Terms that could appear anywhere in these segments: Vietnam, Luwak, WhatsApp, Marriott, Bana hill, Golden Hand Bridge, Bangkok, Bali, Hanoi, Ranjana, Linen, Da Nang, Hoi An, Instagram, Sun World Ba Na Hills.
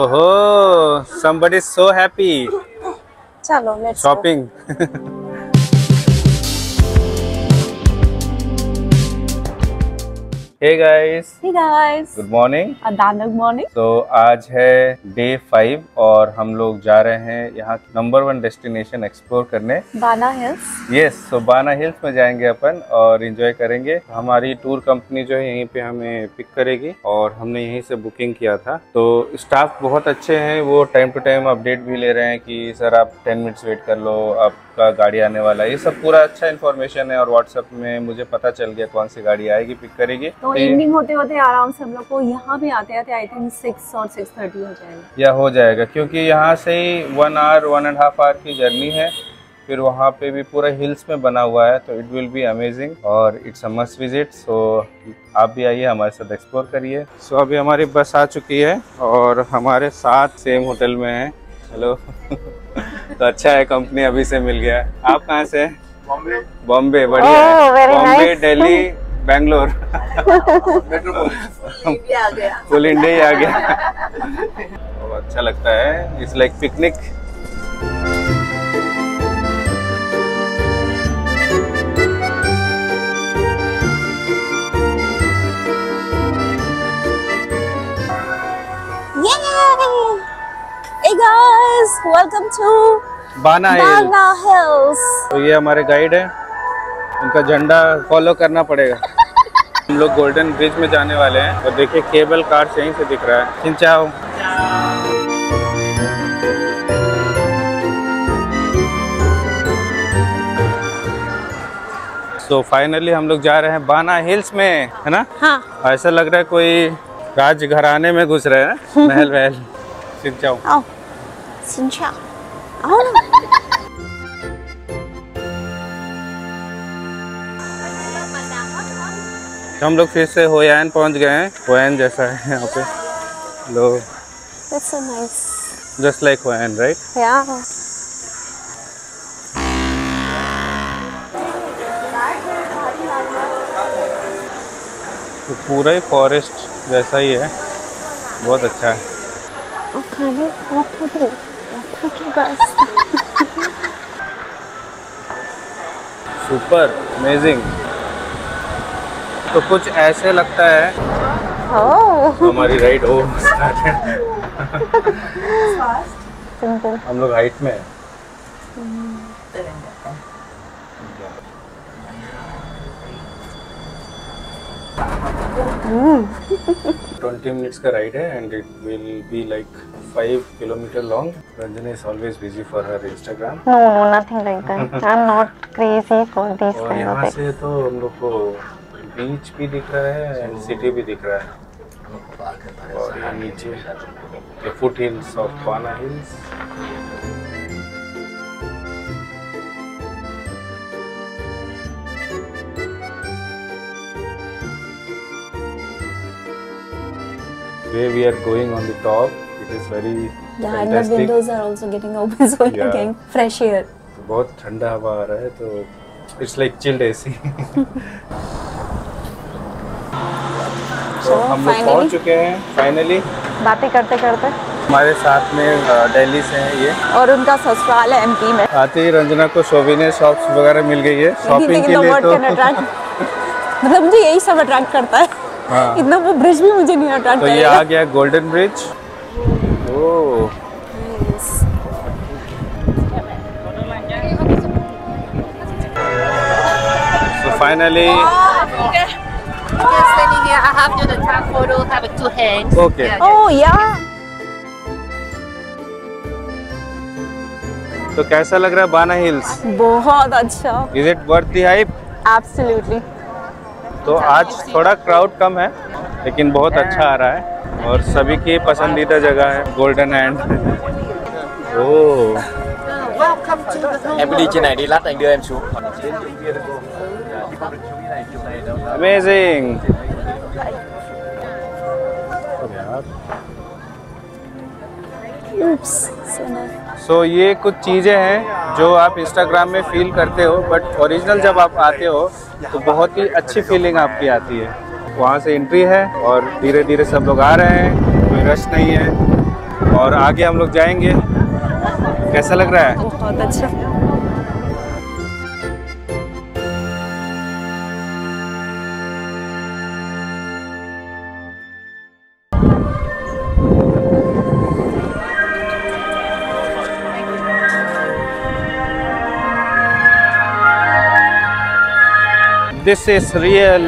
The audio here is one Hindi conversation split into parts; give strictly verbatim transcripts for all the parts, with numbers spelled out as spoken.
ओहो, somebody is so happy. चलो let's shopping. Hey guys. Hey guys. Good morning. Da Nang morning. So आज है डे फाइव और हम लोग जा रहे हैं यहाँ नंबर वन डेस्टिनेशन एक्सप्लोर करने, बा ना हिल्स. यस, तो बा ना हिल्स में जाएंगे अपन और एंजॉय करेंगे. हमारी टूर कंपनी जो है यहीं पे हमें पिक करेगी और हमने यहीं से बुकिंग किया था. तो स्टाफ बहुत अच्छे हैं, वो टाइम टू टाइम अपडेट भी ले रहे हैं कि सर आप टेन मिनट्स वेट कर लो, आपका गाड़ी आने वाला है. ये सब पूरा अच्छा इन्फॉर्मेशन है और व्हाट्सएप में मुझे पता चल गया कौन सी गाड़ी आएगी पिक करेगी. इवनिंग होते होते आराम से हम लोग को यहाँ पे आते आते आई थिंक सिक्स और सिक्स थर्टी हो जाएगा या हो जाएगा, क्योंकि यहाँ से ही one hour one and half hour की जर्नी है. फिर वहाँ पे भी पूरा हिल्स में बना हुआ है, तो इट विल बी अमेजिंग और it's a must visit. So आप भी आइए, हमारे साथ एक्सप्लोर करिए. सो so, अभी हमारी बस आ चुकी है और हमारे साथ सेम होटल में है. हेलो. तो अच्छा है, कंपनी अभी से मिल गया. आप कहाँ से? बॉम्बे. बॉम्बे, बढ़िया. बॉम्बे, दिल्ली, बैंगलोर. फुल इंडिया ही आ गया. और अच्छा लगता है, it's like picnic. Hey guys, welcome to Ba Na Hills. तो ये हमारे गाइड है, उनका झंडा फॉलो करना पड़ेगा. हम लोग गोल्डन ब्रिज में जाने वाले हैं और तो देखिए केबल कार से यहीं से दिख रहा है. चिंचाओ. तो फाइनली हम लोग जा रहे हैं बा ना हिल्स में, है ना? हाँ. ऐसा लग रहा है कोई राजघराने में घुस रहे हैं. महल महल. चिंचाओ. आओ. चिंचाओ. आओ ना. हम लोग फिर से होय एन पहुँच गए हैं. होय एन जैसा है यहाँ पे. Hello. That's so nice. Just like Hoi An, right? Yeah. तो पूरा ही फॉरेस्ट जैसा ही है, बहुत अच्छा है. Super amazing. तो कुछ ऐसे लगता है. oh. तो हमारी राइड हो. हम लोग हाइट में है. ट्वेंटी मिनट्स का राइड है and it will be like five kilometre long. Ranjana is always busy for her Instagram. No no nothing like that. I am not crazy for this. और यहाँ से तो हम लोग को बीच भी दिख रहा है एंड सिटी भी दिख रहा है. और ये नीचे ये foot hills of Ba Na hills. Way we are going on the top, it is very fantastic. The windows are also getting open so you can get fresh air. बहुत ठंडा हवा आ रहा है, तो it's like chilled AC. So, हम लोग पहुंच चुके हैं फाइनली. बातें करते करते हमारे साथ में दिल्ली से हैं ये और उनका ससुराल है एमपी में. आते ही रंजना को सोविनियर शॉप्स वगैरह मिल गई है शॉपिंग के लिए. तो मतलब मुझे यही सब अट्रैक्ट करता है. हाँ. इतना वो ब्रिज भी मुझे नहीं अट्रैक्ट. तो ये आ गया golden bridge. Oh so finally I have to the top photo, have it two hands. Okay. Yeah, oh yeah. तो कैसा लग रहा है बा ना हिल्स? बहुत अच्छा. Is it worth the hype? Absolutely. तो आज थोड़ा क्राउड कम है, लेकिन बहुत अच्छा आ रहा है और सभी की पसंदीदा जगह है golden hand. Oh. Welcome to the. Em đi trên này đi, lát anh đưa em xuống. Amazing. So so, ये कुछ चीज़ें हैं जो आप इंस्टाग्राम में फील करते हो, बट ओरिजिनल जब आप आते हो तो बहुत ही अच्छी फीलिंग आपकी आती है. वहाँ से एंट्री है और धीरे धीरे सब लोग आ रहे हैं, कोई रश नहीं है और आगे हम लोग जाएंगे। कैसा लग रहा है? बहुत अच्छा। This is real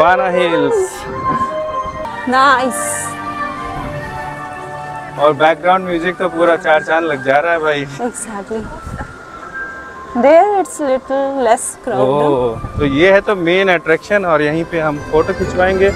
Ba Na Hills. Nice. और बैकग्राउंड म्यूजिक तो पूरा चार चांद लग जा रहा है भाई। Exactly. There it's little less crowded. Oh, तो ये है तो मेन अट्रैक्शन और यहीं पे हम फोटो खिंचवाएंगे।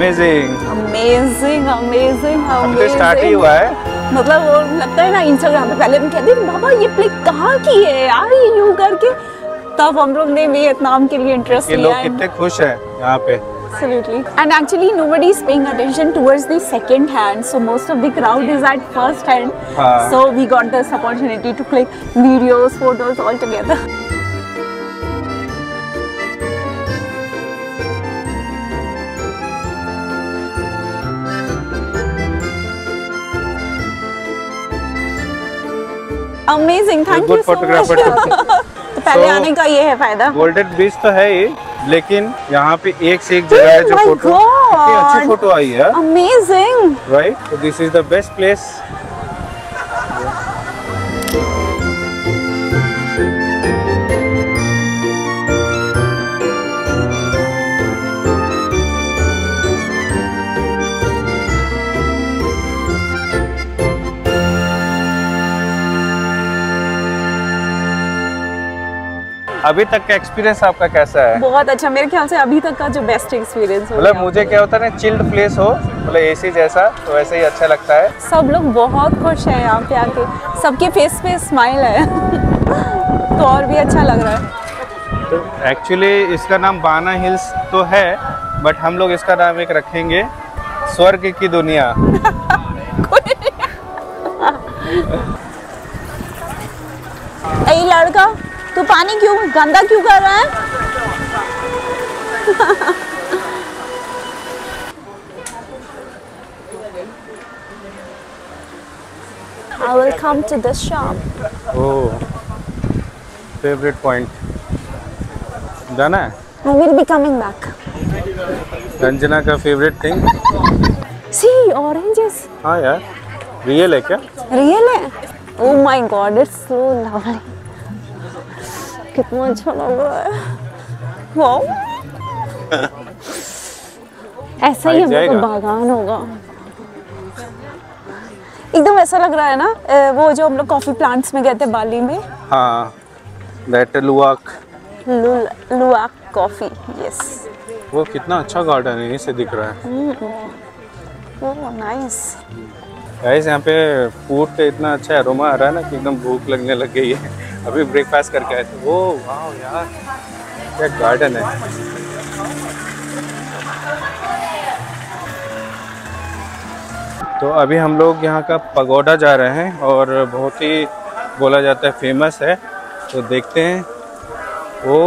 Amazing. Amazing, amazing, amazing. Start ही हुआ है, मतलब वो लगता है ना इंस्टाग्राम पे पहले हम कहते हैं बाबा ये प्ले कहाँ की है यार ये यू करके, तब हम लोग ने वियतनाम के लिए इंटरेस्ट लिया। ये लोग कितने खुश हैं यहाँ पे। Absolutely. And actually nobody is paying attention towards the second hand, so most of the crowd is at first hand. हाँ. So we got this opportunity to click videos, photos all together. Amazing, thank you so much. तो पहले so, आने का ये है फायदा। Golden Beach तो है ही, लेकिन यहाँ पे एक से एक जगह है जो फोटो अच्छी फोटो आई है। Amazing. Right? So this is the best place. अभी तक का एक्सपीरियंस आपका कैसा है? बहुत अच्छा, मेरे ख्याल से अभी तक का जो बेस्ट एक्सपीरियंस हो। मतलब मुझे क्या होता है ना, चिल्ड प्लेस हो, मतलब एसी जैसा, तो वैसे ही अच्छा लगता है। सब लोग बहुत खुश हैं यहाँ पे आके, सबके फेस पे स्माइल है तो और भी अच्छा लग रहा है। तो एक्चुअली इसका नाम बा ना हिल्स तो है, बट हम लोग इसका नाम एक रखेंगे स्वर्ग की दुनिया। ऐ लड़का तो पानी क्यों गंदा क्यों कर रहा है? I will come to this shop. Oh, favorite point. जाना है? I will be coming back. Ranjana का favorite thing. See oranges. हाँ यार, real है क्या? Real है. Oh my God, it's so lovely. कितना अच्छा लग रहा है। वाओ। ऐसा ही हमारा बागान होगा, एकदम ऐसा लग रहा है ना वो जो हम लोग कॉफी प्लांट्स में गए थे बाली में। हाँ, that luwak luwak coffee, yes. वो कितना अच्छा गार्डन है, इससे दिख रहा है। Oh nice. गाइस यहाँ पे फूड पे इतना अच्छा एरोमा आ रहा है ना कि एकदम भूख लगने लग गई है। अभी ब्रेकफास्ट करके आए थे। वो वाह यार, क्या गार्डन है। तो अभी हम लोग यहाँ का पगोडा जा रहे हैं और बहुत ही बोला जाता है फेमस है, तो देखते हैं। ओ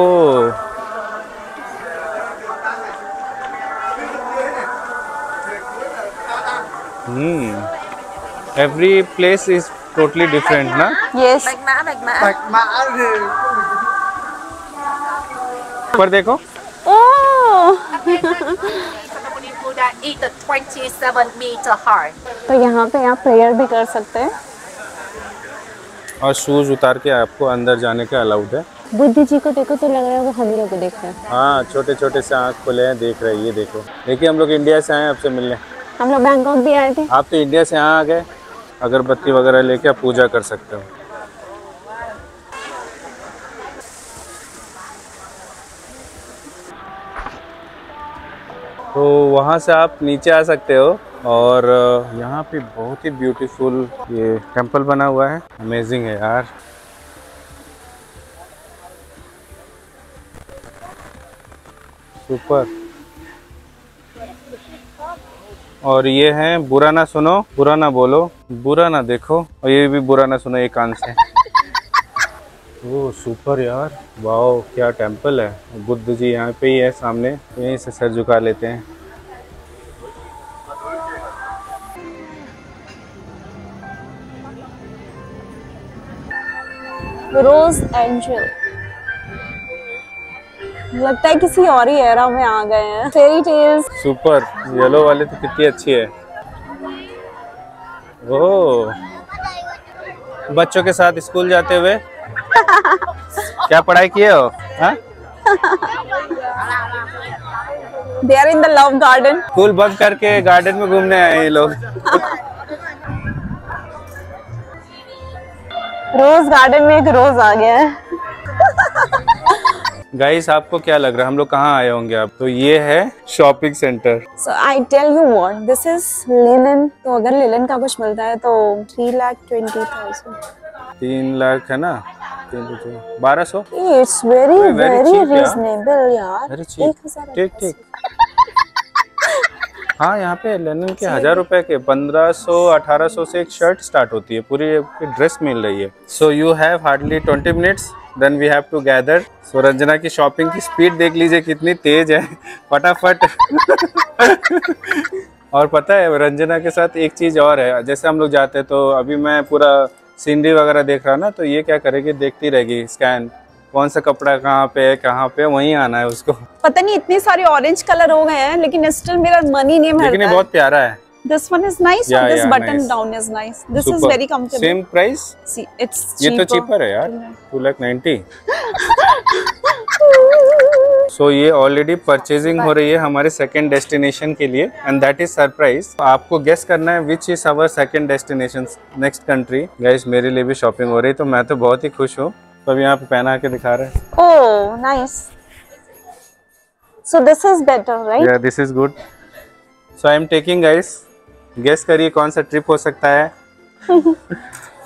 हम्म Every place is totally different, na? Yes. पर देखो। Oh. तो यहाँ पे आप प्रेयर भी कर सकते हैं। और शूज उतार के आपको अंदर जाने का अलाउड है। बुद्धि जी को देखो तो लग रहा है वो हम लोग को देख रहे हैं। हाँ, छोटे छोटे से आँख खुले हैं, देख रहे हैं। ये देखो, देखिए हम लोग इंडिया से आए हैं आपसे मिलने। हम लोग बैंकॉक भी आए थे। आप तो इंडिया से यहाँ आ गए। अगरबत्ती वगैरह लेके आप पूजा कर सकते हो। तो वहाँ से आप नीचे आ सकते हो और यहाँ पे बहुत ही ब्यूटीफुल ये टेंपल बना हुआ है। अमेजिंग है यार। ऊपर। और ये है बुरा ना सुनो, बुरा ना बोलो, बुरा ना देखो, और ये भी बुरा ना सुनो, ये कान से। वो सुपर यार, वाओ क्या टेंपल है। बुद्ध जी यहाँ पे ही है सामने, यहीं से सर झुका लेते हैं। रोज एंजल लगता है किसी और ही एरा में आ गए हैं। फेरी टेल्स सुपर, येलो वाले तो कितनी अच्छी है। ओह, बच्चों के साथ स्कूल जाते हुए क्या पढ़ाई किए हो? They are in the love garden. School बंद करके गार्डन में घूमने आए ये लोग। रोज गार्डन में एक रोज आ गया है। गाइस आपको क्या लग रहा है हम लोग कहाँ आए होंगे? आप तो ये है shopping centre. So I tell you what, this is linen. तो अगर लिनन का कुछ मिलता है तो थ्री लाख ट्वेंटी थाउजेंड तीन लाख है ना, बारह सौ। इट्स वेरी वेरी रीजनेबल यार, एक हजार। ठीक ठीक हाँ, यहाँ पे लिनन के हजार रुपए के पंद्रह सौ अठारह सौ से एक शर्ट स्टार्ट होती है, पूरी ड्रेस मिल रही है। So you have hardly twenty minutes, then we have to gather. So Ranjana की शॉपिंग की स्पीड देख लीजिए कितनी तेज है, फटाफट। और पता है रंजना के साथ एक चीज और है, जैसे हम लोग जाते हैं तो अभी मैं पूरा सीनरी वगैरह देख रहा ना, तो ये क्या करेगी, देखती रहेगी स्कैन, कौन सा कपड़ा कहाँ पे है कहाँ पे, वहीं आना है उसको। पता नहीं इतने सारे ऑरेंज कलर हो गए हैं, लेकिन स्टिल मेरा मन ही नहीं भरता। लेकिन ये बहुत प्यारा है। This one is nice, yeah, and this yeah, button nice. down is nice. This Super. is very comfortable. Same price? See, it's cheaper. ये तो cheaper है यार, two lakh ninety. So ये ऑलरेडी परचेजिंग हो रही है हमारे सेकेंड डेस्टिनेशन के लिए, एंड दैट इज सरप्राइज। आपको गेस करना है which is our second destination, next country. Guys मेरे लिए भी शॉपिंग हो रही है, तो मैं तो बहुत ही खुश हूँ। तो यहाँ पे पहना के दिखा रहे हैं। Oh nice, so this is better right? या this is good. So I am taking, guys guess करिए कौन सा ट्रिप हो सकता है।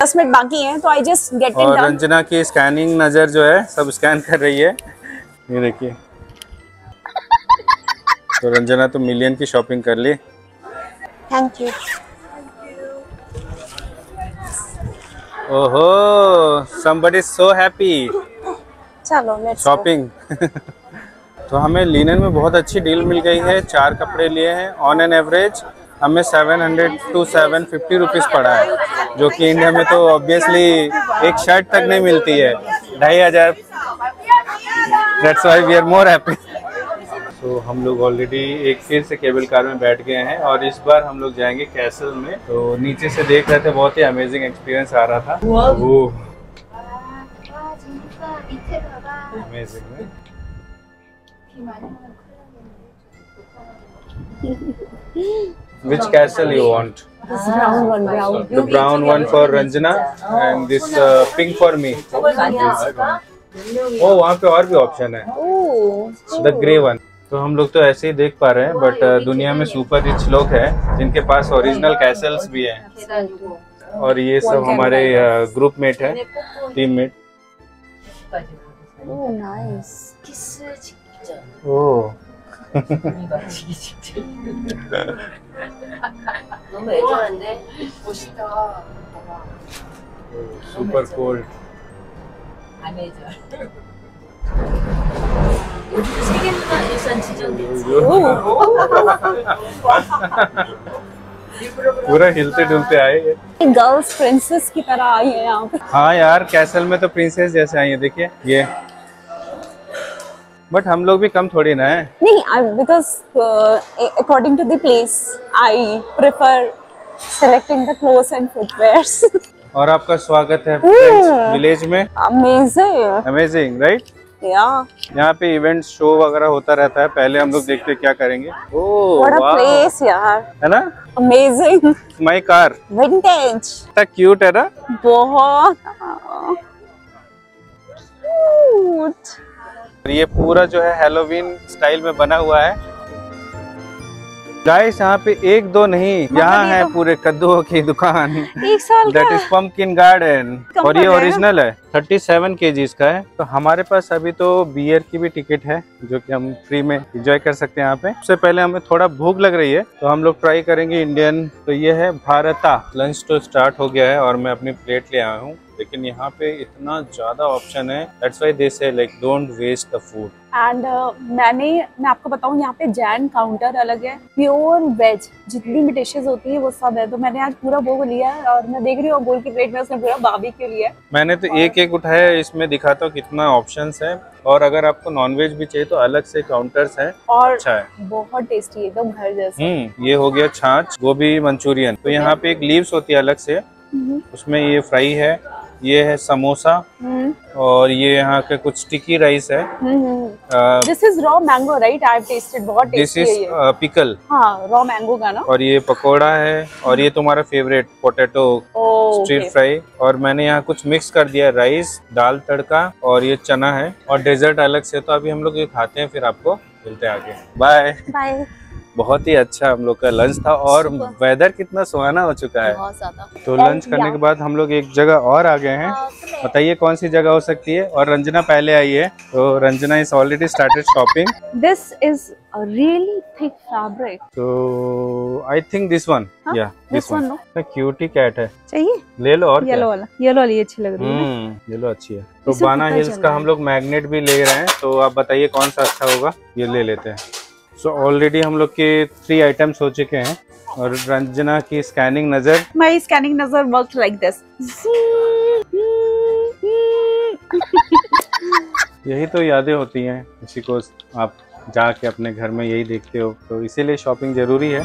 दस मिनट बाकी हैं, तो I just get it done. और रंजना की स्कैनिंग नजर जो है सब स्कैन कर रही है, ये देखिए। तो रंजना तो मिलियन की शॉपिंग कर ली। Thank you. ओहो, somebody so happy. चलो let's शॉपिंग। तो हमें लिनन में बहुत अच्छी डील मिल गई है, चार कपड़े लिए हैं। ऑन एन एवरेज हमें seven hundred to seven fifty rupees पड़ा है, जो कि इंडिया में तो ऑब्वियसली एक शर्ट तक नहीं मिलती है, ढाई हजार। That's why we are more happy. तो हम लोग ऑलरेडी एक फिर से केबल कार में बैठ गए हैं, और इस बार हम लोग जाएंगे कैसल में। तो नीचे से देख रहे थे, बहुत ही अमेजिंग एक्सपीरियंस आ रहा था। वो amazing. Which castle you want? This brown one, brown. The brown one for Ranjana and this uh, pink for me. Oh, वहाँ पे और भी ऑप्शन है। Oh, the grey one. तो हम लोग तो ऐसे ही देख पा रहे हैं, बट दुनिया में सुपर रिच लोग हैं जिनके पास ओरिजिनल कैसल्स भी हैं। और ये सब हमारे ग्रुप मेट है, team mate. Oh nice. Oh super cold. पूरा हिलते डुलते आए, गर्ल्स प्रिंसेस की तरह आई है यहाँ पे। हाँ यार, कैसल में तो प्रिंसेस जैसे आई है, देखिए ये। बट हम लोग भी कम थोड़ी ना है। नहीं, because according to the place I prefer selecting the clothes and footwears. और आपका स्वागत है फ्रेंड्स विलेज में। Amazing, amazing right? या यहाँ पे इवेंट शो वगैरह होता रहता है, पहले हम लोग देखते क्या करेंगे। ओह व्हाट अ प्लेस यार, है ना? अमेजिंग। माय कार विंटेज, इतना क्यूट है ना, बहुत क्यूट। ये पूरा जो है हैलोवीन स्टाइल में बना हुआ है। गाइस यहाँ पे एक दो नहीं, यहाँ है पूरे कद्दू की दुकान। एक साल का। That is pumpkin garden और ये ओरिजिनल है। सैंतीस केजी का है। तो हमारे पास अभी तो बियर की भी टिकट है जो कि हम फ्री में एंजॉय कर सकते हैं यहाँ पे। सबसे पहले हमें थोड़ा भूख लग रही है तो हम लोग ट्राई करेंगे इंडियन। तो ये है भारता। लंच तो स्टार्ट हो गया है और मैं अपनी प्लेट ले आया हूँ, लेकिन यहाँ पे इतना ज्यादा ऑप्शन है, that's why they say like don't waste the food. And मैंने मैं आपको बताऊँ, यहाँ पे जैन काउंटर अलग है, प्योर वेज जितनी भी डिशेज होती है वो सब है। तो मैंने आज पूरा वो लिया है और मैं देख रही हूँ गोल की प्लेट में उसने पूरा बारबेक्यू लिया है। मैंने तो और... एक एक उठाया है, इसमें दिखाता हूँ कितना ऑप्शंस है। और अगर आपको नॉनवेज भी चाहिए तो अलग से काउंटर्स हैं और अच्छा है, बहुत टेस्टी एकदम घर जैसे। ये हो गया छाछ गोभी मंचूरियन। तो यहाँ पे एक लीव्स होती है अलग से, उसमें ये फ्राई है, ये है समोसा और ये यहाँ के कुछ स्टिकी राइस है। This is raw mango right, I have tested, बहुत टेस्टी है ये। दिस इज पिकल, हाँ रॉ मैंगो का ना। और ये पकोड़ा है और ये तुम्हारा फेवरेट पोटैटो स्टीर फ्राई। और मैंने यहाँ कुछ मिक्स कर दिया, राइस दाल तड़का और ये चना है और डेजर्ट अलग से। तो अभी हम लोग ये खाते हैं, फिर आपको मिलते हैं आगे। Bye bye. बहुत ही अच्छा हम लोग का लंच था और वेदर कितना सुहाना हो चुका है, बहुत ज्यादा। तो लंच करने के बाद हम लोग एक जगह और आ गए हैं, बताइए कौन सी जगह हो सकती है। और रंजना पहले आई है तो Ranjana is already started shopping. This is a really thick fabric, तो आई थिंक दिस वन, या दिस वन क्यूटी कैट है, चाहिए ले लो। और येलो वाला, येलो वाली अच्छी लग रही है, येलो अच्छी है। तो बाना हिल्स का हम लोग मैग्नेट भी ले रहे हैं, तो आप बताइए कौन सा अच्छा होगा, ये ले लेते हैं। सो ऑलरेडी हम लोग के थ्री आइटम्स हो चुके हैं और रंजना की स्कैनिंग नजर, माय स्कैनिंग नजर वर्क्स लाइक दिस। यही तो यादें होती हैं, इसी को आप जाके अपने घर में यही देखते हो, तो इसीलिए शॉपिंग जरूरी है।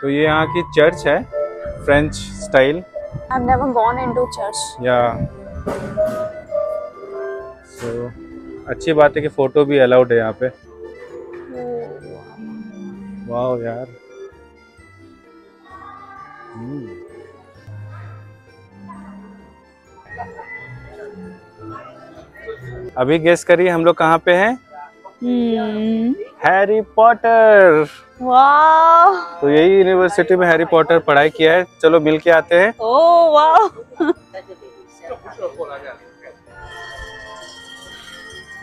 तो ये यहाँ की चर्च है, French style. I've never gone into church. Yeah. So, अच्छी बात है कि फोटो भी अलाउड है यहाँ पे। वाह यार। hmm. अभी गेस करिए हम लोग कहाँ पे हैं? hmm. Harry Potter. वाह, तो यही यूनिवर्सिटी में हैरी पॉटर पढ़ाई किया है। चलो मिल के आते हैं। ओह वाह।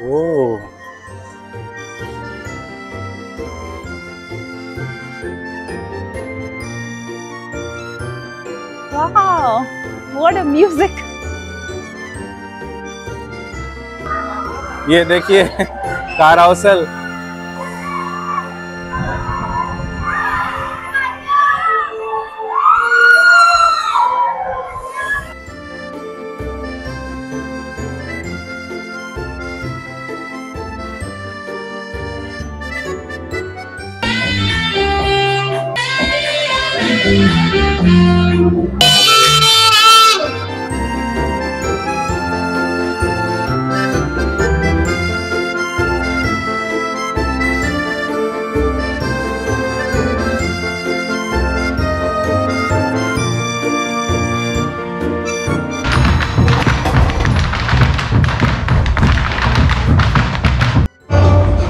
ओह वाह, व्हाट अ म्यूजिक। ये देखिए कारवासल।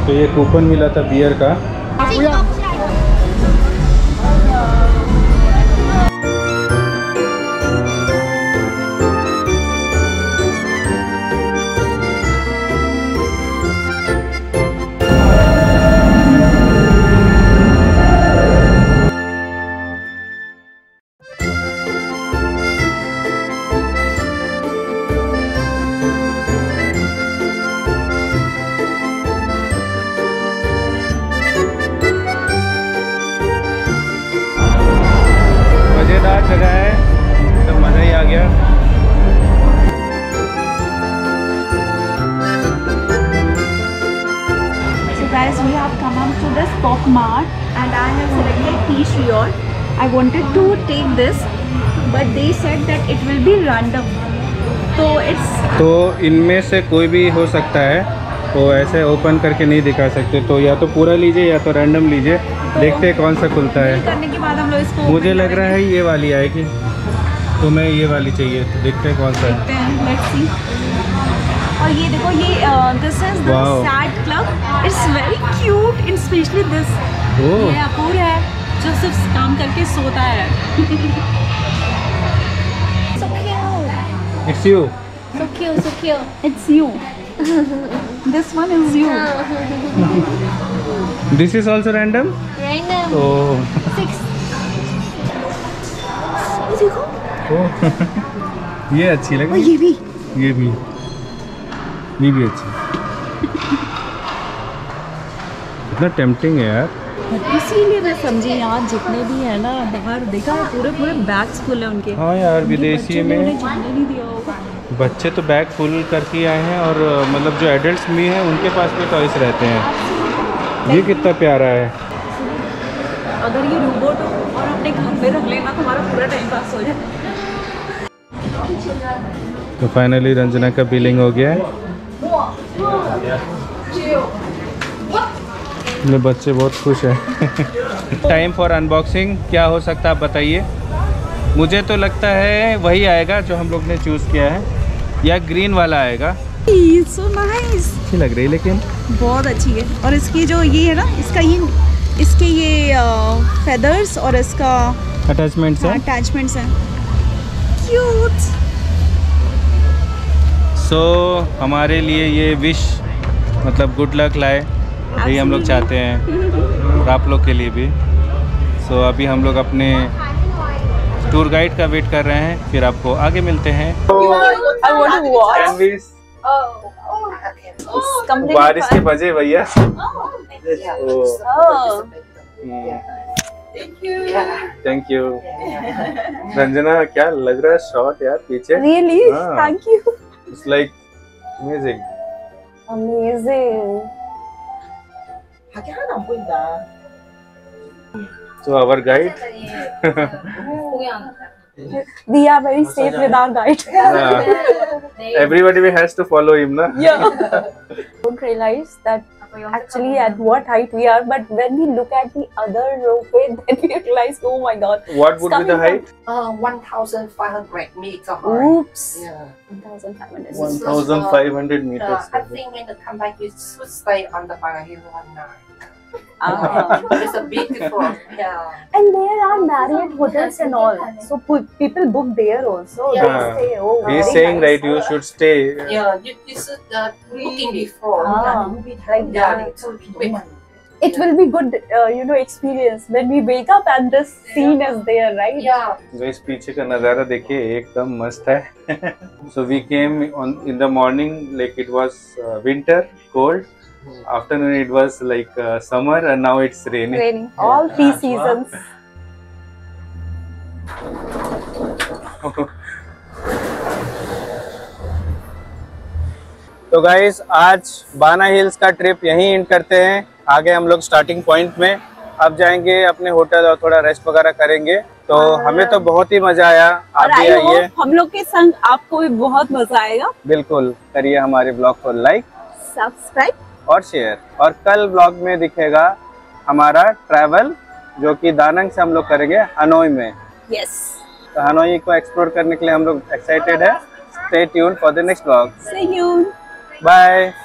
तो ये कूपन मिला था बियर का। We have come up to this Pock Mart and I have selected fish here I wanted to take this but they said that it will be random. तो इट्स तो इनमें से कोई भी हो सकता है, तो ऐसे ओपन करके नहीं दिखा सकते, तो या तो पूरा लीजिए या तो रैंडम लीजिए, तो देखते हैं कौन सा खुलता है करने के बाद हम लोग इसको। मुझे लग रहा है ये वाली आएगी, तो मैं ये वाली चाहिए, तो देखते हैं कौन सा देखते है। Let's see. और ये देखो, ये this is the sad club, it's very cute, specially this. ये अपूर है जो सिर्फ काम करके सोता है। It's you. So cute, so cute. It's you. This one is you. This is also random. Random. Oh. Six. देखो. Oh. ये अच्छी लगी. और ये भी. ये भी. ये भी अच्छी. इतना tempting है यार. इसीलिए मैं समझी यार, जितने भी है ना बाहर देखा पूरे पूरे बैग्स फुल हैं उनके। हाँ यार, विदेशी में बच्चे तो बैग फुल करके आए हैं, और मतलब जो एडल्ट्स भी हैं उनके पास भी टॉयस रहते हैं। ये कितना प्यारा है। अगर ये रोबोट हो और अपने घर में रख लेना तो हमारा पूरा टाइम पास हो जाए। तो फाइनली रंजना का बिलिंग हो गया है, मेरे बच्चे बहुत खुश हैं। टाइम फॉर अनबॉक्सिंग, क्या हो सकता है आप बताइए। मुझे तो लगता है वही आएगा जो हम लोग ने चूज़ किया है, या ग्रीन वाला आएगा। सो नाइस, अच्छी लग रही है लेकिन, बहुत अच्छी है। और इसकी जो ये है ना, इसका ये इसके ये फेदर्स और इसका अटैचमेंट्स है, अटैचमेंट्स हैं, क्यूट। सो हमारे लिए ये विश मतलब गुड लक लाए, यही हम लोग चाहते हैं, और आप लोग के लिए भी। सो so, अभी हम लोग अपने टूर गाइड का वेट कर रहे हैं, फिर आपको आगे मिलते हैं। बारिश के बजे भैया, थैंक यू रंजना। क्या लग रहा है शॉट यार पीछे, really thank you, it's like amazing amazing. So our guide, we are very safe with our guide. Everybody has to follow him, na? Yeah. Don't realize that actually at what height we are, but when we look at the other ropeway, then we realize, oh my God. What would be the height? Uh, one thousand five hundred meters. Oops. Yeah. One thousand five hundred. One thousand five hundred meters. I think when you come back, you should stay on the Ba Na Hills one night. Oh, it's a big difference. Yeah. And there are Marriott hotels and all, so people book there also. Yeah. They stay. Oh, he's saying that you should stay. Yeah, you should booking before. Ah, like that. It will be good, uh, you know, experience when we wake up and this scene is there, right? Yeah. So इस पीछे का नजारा देखिए, एकदम मस्त है. So we came on in the morning, like it was uh, winter, cold. Afternoon it was like uh, summer and now it's raining. Raining. All three seasons. तो गाइस, आज बाना हिल्स का ट्रिप यहीं एंड करते हैं। आगे हम लोग स्टार्टिंग पॉइंट में अब जाएंगे अपने होटल और थोड़ा रेस्ट वगैरह करेंगे। तो हमें तो बहुत ही मजा आया, आप भी आइए, हम लोग के संग आपको भी बहुत मजा आएगा। बिल्कुल, करिए हमारे ब्लॉग को लाइक, सब्सक्राइब और शेयर। और कल ब्लॉग में दिखेगा हमारा ट्रैवल, जो कि दा नंग से हम लोग करेंगे हनोई में। यस, तो हनोई को एक्सप्लोर करने के लिए हम लोग एक्साइटेड है। Stay tuned for the next blog. See you, bye.